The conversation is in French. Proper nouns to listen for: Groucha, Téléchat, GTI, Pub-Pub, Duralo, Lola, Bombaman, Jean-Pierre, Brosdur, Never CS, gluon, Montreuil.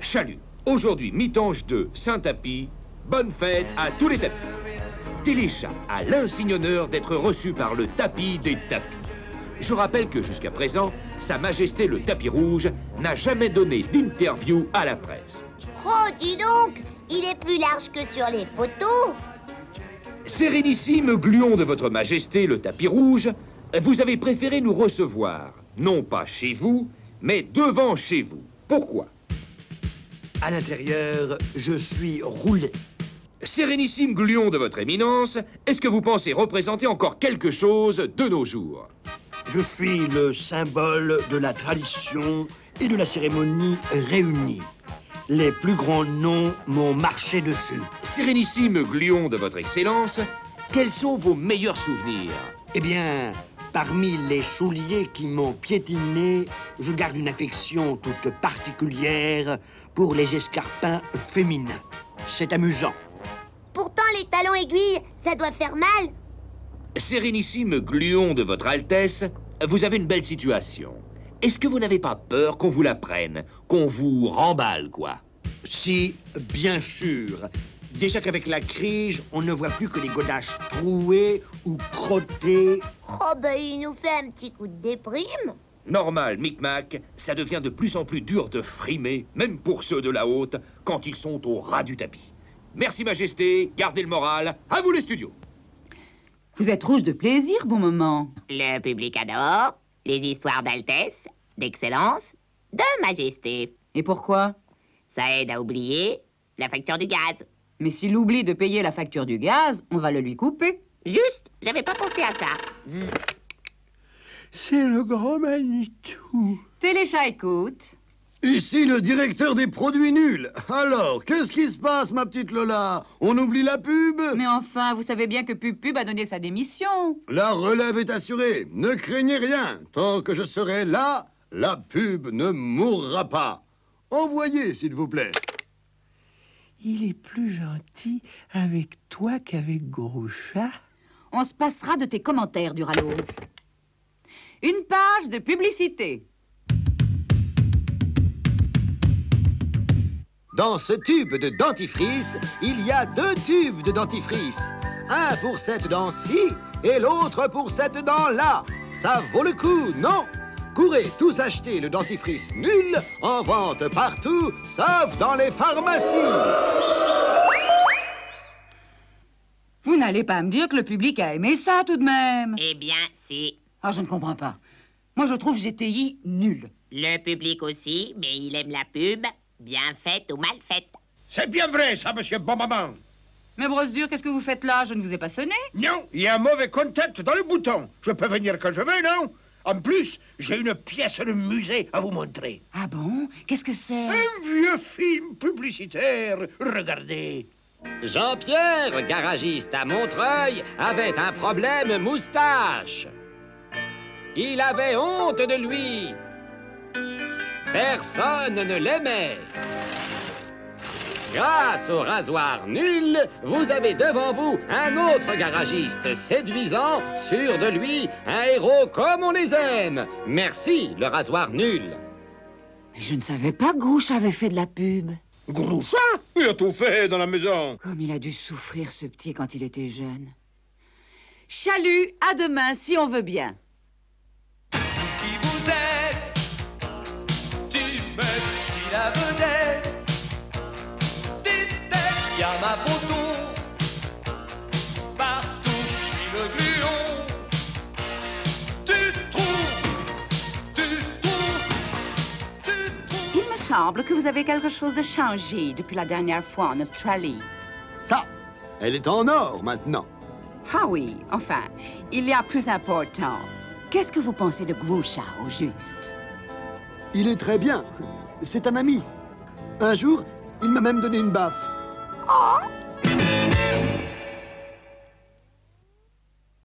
Salut. Aujourd'hui, mitange 2, Saint-Tapis. Bonne fête à tous les tapis. Téléchat a l'insigne honneur d'être reçu par le tapis des tapis. Je rappelle que jusqu'à présent, Sa Majesté le Tapis Rouge n'a jamais donné d'interview à la presse. Oh, dis donc, il est plus large que sur les photos. Sérénissime gluon de votre Majesté le Tapis Rouge, vous avez préféré nous recevoir, non pas chez vous, mais devant chez vous. Pourquoi ? À l'intérieur, je suis roulé. Sérénissime gluon de votre éminence, est-ce que vous pensez représenter encore quelque chose de nos jours? Je suis le symbole de la tradition et de la cérémonie réunie. Les plus grands noms m'ont marché dessus. Sérénissime gluon de votre excellence, quels sont vos meilleurs souvenirs? Eh bien, parmi les souliers qui m'ont piétiné, je garde une affection toute particulière pour les escarpins féminins. C'est amusant. Pourtant, les talons aiguilles, ça doit faire mal. Sérénissime gluon de votre Altesse, vous avez une belle situation. Est-ce que vous n'avez pas peur qu'on vous la prenne, qu'on vous remballe, quoi? Si, bien sûr. Déjà qu'avec la crise, on ne voit plus que les godaches trouées ou crottées. Oh, ben, il nous fait un petit coup de déprime. Normal, Micmac, ça devient de plus en plus dur de frimer, même pour ceux de la haute, quand ils sont au ras du tapis. Merci, Majesté, gardez le moral. À vous, les studios. Vous êtes rouge de plaisir, bon moment. Le public adore les histoires d'altesse, d'excellence, de majesté. Et pourquoi? Ça aide à oublier la facture du gaz. Mais s'il oublie de payer la facture du gaz, on va le lui couper. Juste, j'avais pas pensé à ça. C'est le grand Manitou. Téléchat écoute. Ici le directeur des produits nuls. Alors, qu'est-ce qui se passe, ma petite Lola? On oublie la pub? Mais enfin, vous savez bien que Pub-Pub a donné sa démission. La relève est assurée. Ne craignez rien. Tant que je serai là, la pub ne mourra pas. Envoyez, s'il vous plaît. Il est plus gentil avec toi qu'avec Groucha. On se passera de tes commentaires, Duralo. Une page de publicité. Dans ce tube de dentifrice, il y a deux tubes de dentifrice. Un pour cette dent-ci et l'autre pour cette dent-là. Ça vaut le coup, non? Courez tous acheter le dentifrice nul, en vente partout, sauf dans les pharmacies. Vous n'allez pas me dire que le public a aimé ça tout de même? Eh bien, si. Ah, je ne comprends pas. Moi, je trouve GTI nul. Le public aussi, mais il aime la pub, bien faite ou mal faite. C'est bien vrai, ça, monsieur Bombaman. Mais Brosdur, qu'est-ce que vous faites là? Je ne vous ai pas sonné. Non, il y a un mauvais contact dans le bouton. Je peux venir quand je veux, non? En plus, j'ai une pièce de musée à vous montrer. Ah bon? Qu'est-ce que c'est? Un vieux film publicitaire. Regardez. Jean-Pierre, garagiste à Montreuil, avait un problème moustache. Il avait honte de lui. Personne ne l'aimait. Grâce au rasoir nul, vous avez devant vous un autre garagiste séduisant, sûr de lui, un héros comme on les aime. Merci, le rasoir nul. Mais je ne savais pas que Groucha avait fait de la pub. Groucha? Il a tout fait dans la maison. Comme il a dû souffrir, ce petit, quand il était jeune. Chalut, à demain, si on veut bien. Y'a ma photo partout, je suis le gluon. Tu trouves. Il me semble que vous avez quelque chose de changé depuis la dernière fois en Australie. Ça, elle est en or maintenant. Ah oui, enfin, il y a plus important. Qu'est-ce que vous pensez de Groucha, au juste? Il est très bien. C'est un ami. Un jour, il m'a même donné une baffe. Oh!